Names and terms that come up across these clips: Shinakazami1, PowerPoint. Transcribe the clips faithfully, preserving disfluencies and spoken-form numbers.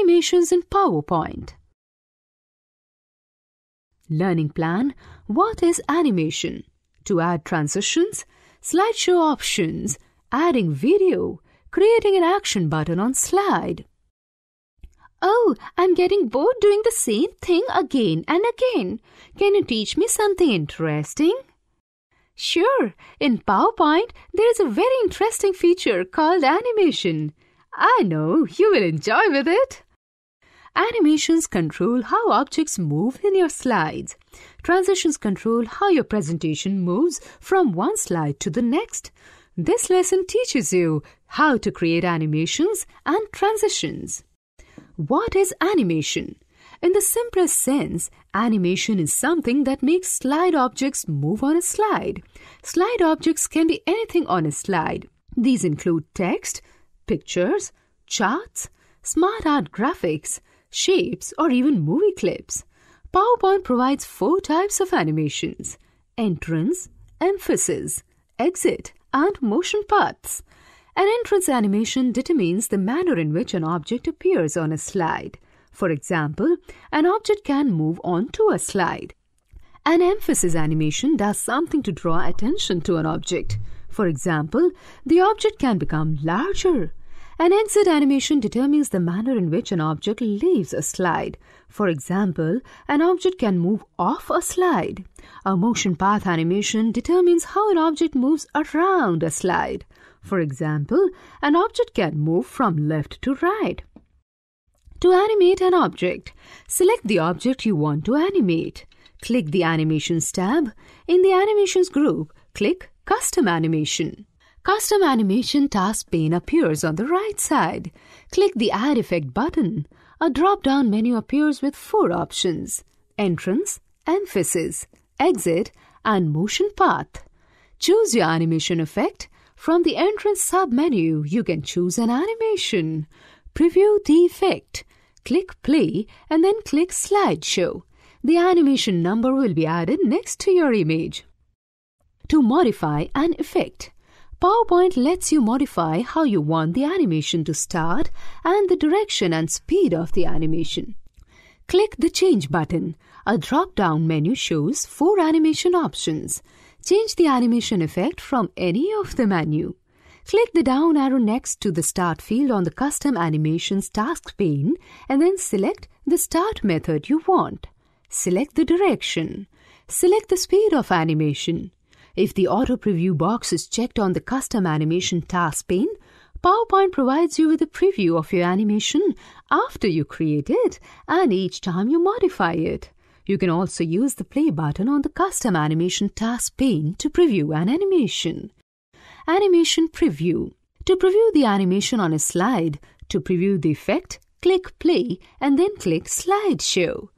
Animations in PowerPoint. Learning plan. What is animation? To add transitions, slideshow options, adding video, creating an action button on slide. Oh, I'm getting bored doing the same thing again and again. Can you teach me something interesting? Sure. In PowerPoint, there is a very interesting feature called animation. I know you will enjoy with it. Animations control how objects move in your slides. Transitions control how your presentation moves from one slide to the next. This lesson teaches you how to create animations and transitions. What is animation? In the simplest sense, animation is something that makes slide objects move on a slide. Slide objects can be anything on a slide. These include text, pictures, charts, smart art graphics, shapes, or even movie clips. PowerPoint provides four types of animations: entrance, emphasis, exit, and motion paths. An entrance animation determines the manner in which an object appears on a slide. For example, an object can move onto a slide. An emphasis animation does something to draw attention to an object. For example, the object can become larger. An exit animation determines the manner in which an object leaves a slide. For example, an object can move off a slide. A motion path animation determines how an object moves around a slide. For example, an object can move from left to right. To animate an object, select the object you want to animate. Click the Animations tab. In the Animations group, click Custom Animation. Custom Animation task pane appears on the right side. Click the Add Effect button. A drop-down menu appears with four options: Entrance, Emphasis, Exit, and Motion Path. Choose your animation effect. From the Entrance sub-menu, you can choose an animation. Preview the effect. Click Play and then click Slideshow. The animation number will be added next to your image. To modify an effect, PowerPoint lets you modify how you want the animation to start and the direction and speed of the animation. Click the Change button. A drop-down menu shows four animation options. Change the animation effect from any of the menu. Click the down arrow next to the Start field on the Custom Animations task pane and then select the start method you want. Select the direction. Select the speed of animation. If the Auto Preview box is checked on the Custom Animation task pane, PowerPoint provides you with a preview of your animation after you create it and each time you modify it. You can also use the Play button on the Custom Animation task pane to preview an animation. Animation Preview. To preview the animation on a slide, to preview the effect, click Play and then click Slideshow.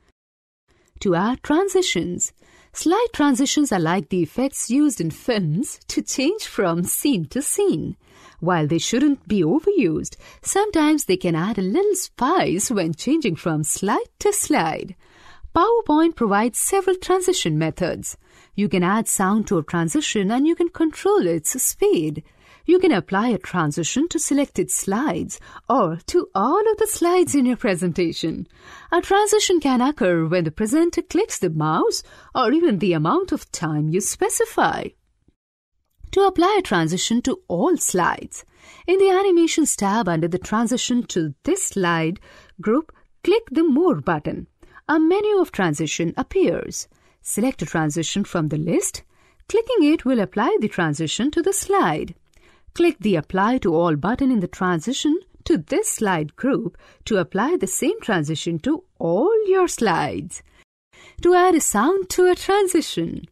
To add transitions, slide transitions are like the effects used in films to change from scene to scene. While they shouldn't be overused, sometimes they can add a little spice when changing from slide to slide. PowerPoint provides several transition methods. You can add sound to a transition and you can control its speed. You can apply a transition to selected slides or to all of the slides in your presentation. A transition can occur when the presenter clicks the mouse or even the amount of time you specify. To apply a transition to all slides, in the Animations tab under the Transition to this slide group, click the More button. A menu of transition appears. Select a transition from the list. Clicking it will apply the transition to the slide. Click the Apply to All button in the Transition to this slide group to apply the same transition to all your slides. To add a sound to a transition,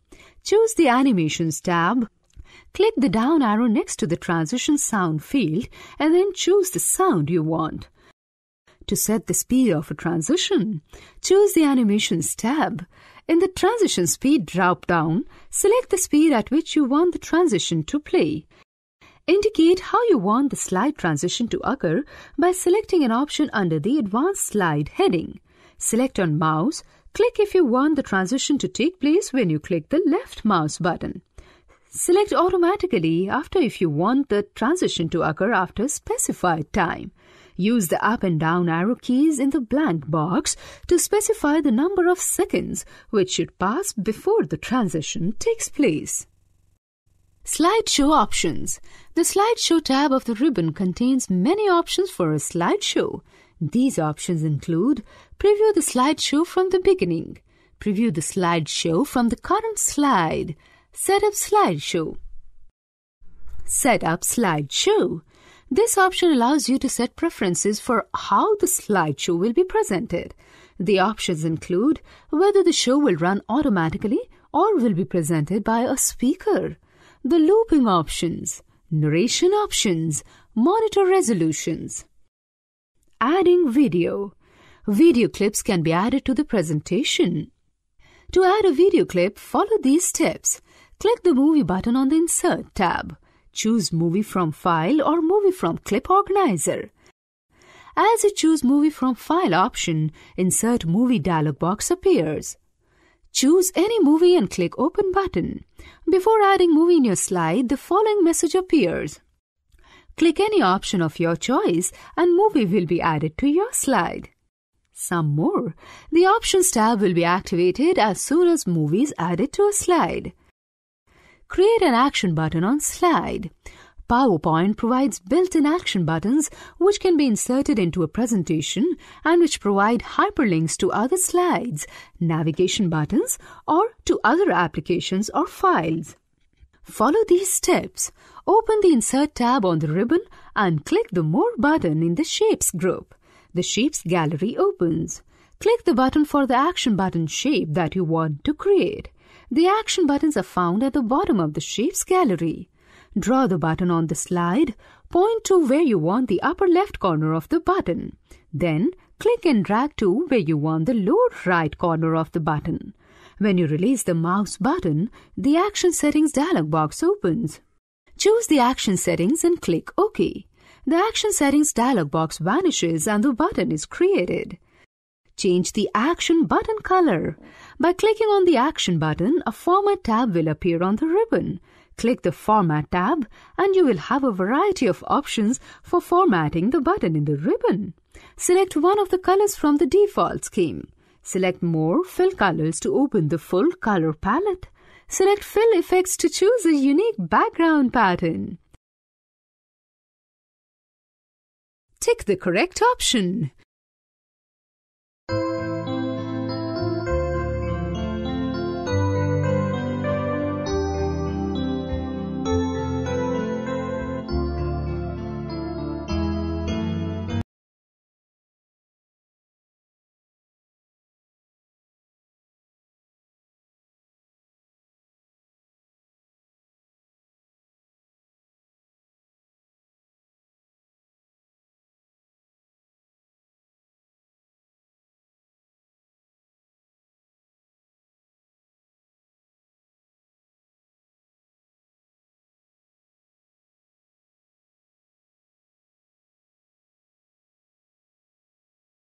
choose the Animations tab. Click the down arrow next to the Transition Sound field and then choose the sound you want. To set the speed of a transition, choose the Animations tab. In the Transition Speed drop-down, select the speed at which you want the transition to play. Indicate how you want the slide transition to occur by selecting an option under the Advanced Slide heading. Select on mouse. Click if you want the transition to take place when you click the left mouse button. Select automatically after if you want the transition to occur after a specified time. Use the up and down arrow keys in the blank box to specify the number of seconds which should pass before the transition takes place. Slideshow options. The Slideshow tab of the ribbon contains many options for a slideshow. These options include preview the slideshow from the beginning, preview the slideshow from the current slide, set up slideshow. Set up slideshow. This option allows you to set preferences for how the slideshow will be presented. The options include whether the show will run automatically or will be presented by a speaker, the looping options, narration options, monitor resolutions. Adding video. Video clips can be added to the presentation. To add a video clip, follow these steps. Click the Movie button on the Insert tab. Choose Movie from File or Movie from Clip Organizer. As you choose Movie from File option, Insert Movie dialog box appears. Choose any movie and click Open button. Before adding movie in your slide, the following message appears. Click any option of your choice and movie will be added to your slide. Some more. The Options tab will be activated as soon as movie is added to a slide. Create an action button on slide. PowerPoint provides built-in action buttons which can be inserted into a presentation and which provide hyperlinks to other slides, navigation buttons, or to other applications or files. Follow these steps. Open the Insert tab on the ribbon and click the More button in the Shapes group. The Shapes gallery opens. Click the button for the action button shape that you want to create. The action buttons are found at the bottom of the Shapes gallery. Draw the button on the slide, point to where you want the upper left corner of the button. Then, click and drag to where you want the lower right corner of the button. When you release the mouse button, the Action Settings dialog box opens. Choose the Action Settings and click OK. The Action Settings dialog box vanishes and the button is created. Change the action button color. By clicking on the action button, a format tab will appear on the ribbon. Click the format tab and you will have a variety of options for formatting the button in the ribbon. Select one of the colors from the default scheme. Select more fill colors to open the full color palette. Select fill effects to choose a unique background pattern. Tick the correct option.